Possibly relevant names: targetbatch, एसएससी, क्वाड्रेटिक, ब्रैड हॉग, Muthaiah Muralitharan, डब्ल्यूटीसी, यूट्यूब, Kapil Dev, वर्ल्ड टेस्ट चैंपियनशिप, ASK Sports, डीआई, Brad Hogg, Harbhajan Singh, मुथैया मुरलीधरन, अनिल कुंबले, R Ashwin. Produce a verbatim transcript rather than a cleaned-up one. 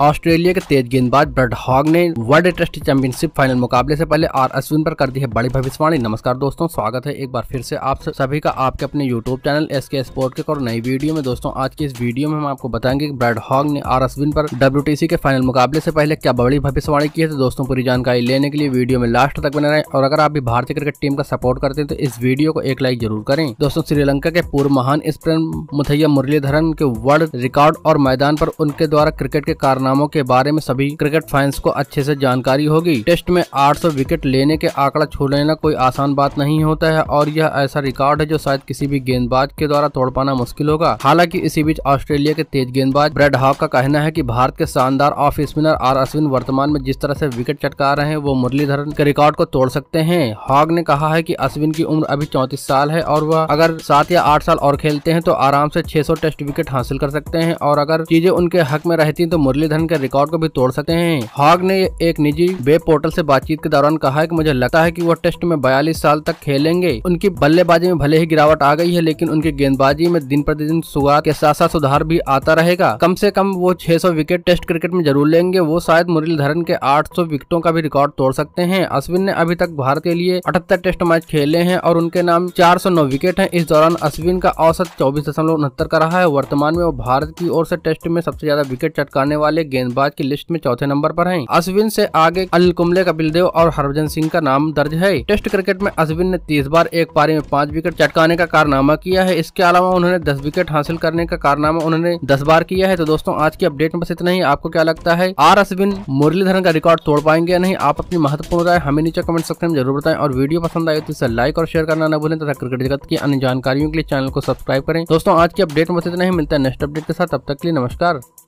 Australia के तेज गेंदबाज ब्रैड हॉग ने वर्ल्ड टेस्ट चैंपियनशिप फाइनल मुकाबले से पहले आर अश्विन पर कर दी है बड़ी भविष्यवाणी। नमस्कार दोस्तों, स्वागत है एक बार फिर से आप सभी का आपके अपने यूट्यूब चैनल एसके स्पोर्ट के और नई वीडियो में। दोस्तों आज की इस वीडियो में हम आपको बताएंगे कि ब्रैड हॉग ने आर अश्विन पर डब्ल्यूटीसी के फाइनल मुकाबले से पहले क्या बड़ी भविष्यवाणी की है। तो दोस्तों पूरी जानकारी लेने के लिए वीडियो में लास्ट तक बने रहें और अगर आप भी भारतीय क्रिकेट टीम का सपोर्ट करते हैं तो इस वीडियो को एक लाइक जरूर करें। दोस्तों श्रीलंका के पूर्व महान स्पिनर मुथैया मुरलीधरन के वर्ल्ड रिकॉर्ड और मैदान पर उनके द्वारा क्रिकेट के कारनामों के बारे में सभी क्रिकेट फैंस को अच्छे से जानकारी होगी। टेस्ट में आठ सौ विकेट लेने के आंकड़ा छू लेना कोई आसान बात नहीं होता है और यह ऐसा रिकॉर्ड है जो शायद किसी भी गेंदबाज के द्वारा तोड़ पाना मुश्किल होगा। हालांकि इसी बीच ऑस्ट्रेलिया के तेज गेंदबाज ब्रैड हॉग का कहना है कि भारत के शानदार ऑफ स्पिनर आर अश्विन वर्तमान में जिस तरह से विकेट चटका रहे हैं वो मुरलीधरन के रिकॉर्ड को तोड़ सकते हैं। हॉग ने कहा है कि अश्विन की उम्र अभी चौंतीस साल है और वह अगर सात या आठ साल और खेलते हैं तो आराम से छह सौ टेस्ट विकेट हासिल कर सकते हैं और अगर चीजें उनके हक में रहती तो मुरलीधरन के रिकॉर्ड को भी तोड़ सकते हैं। हॉग ने एक निजी वेब पोर्टल से बातचीत के दौरान कहा है कि मुझे लगता है कि वो टेस्ट में बयालीस साल तक खेलेंगे। उनकी बल्लेबाजी में भले ही गिरावट आ गई है लेकिन उनकी गेंदबाजी में दिन प्रतिदिन सुधार के साथ साथ सुधार भी आता रहेगा। कम से कम वो छह सौ विकेट टेस्ट क्रिकेट में जरूर लेंगे। वो शायद मुरलीधरन के आठ सौ विकेटों का भी रिकॉर्ड तोड़ सकते हैं। अश्विन ने अभी तक भारत के लिए अठहत्तर टेस्ट मैच खेले हैं और उनके नाम चार सौ नौ विकेट है। इस दौरान अश्विन का औसत चौबीस दशमलव उनहत्तर का रहा है। वर्तमान में वो भारत की ओर से टेस्ट में सबसे ज्यादा विकेट चटकाने वाले गेंदबाज की लिस्ट में चौथे नंबर पर हैं। अश्विन से आगे अनिल कुंबले, कपिल देव और हरभजन सिंह का नाम दर्ज है। टेस्ट क्रिकेट में अश्विन ने तीस बार एक पारी में पाँच विकेट चटकाने का कारनामा किया है। इसके अलावा उन्होंने दस विकेट हासिल करने का कारनामा उन्होंने दस बार किया है। तो दोस्तों आज की अपडेट में बस इतना ही। आपको क्या लगता है आर अश्विन मुरलीधरन का रिकॉर्ड तोड़ पाएंगे या नहीं? आप अपनी महत्वपूर्ण राय हमें नीचे कमेंट सेक्शन में जरूर बताएं और वीडियो पसंद आए तो इसे लाइक और शेयर करना न भूलें तथा क्रिकेट जगत की अन्य जानकारियों के लिए चैनल को सब्सक्राइब करें। दोस्तों आज की अपडेट में बस इतना ही। मिलता है नेक्स्ट अपडेट के साथ, तब तक के लिए नमस्कार।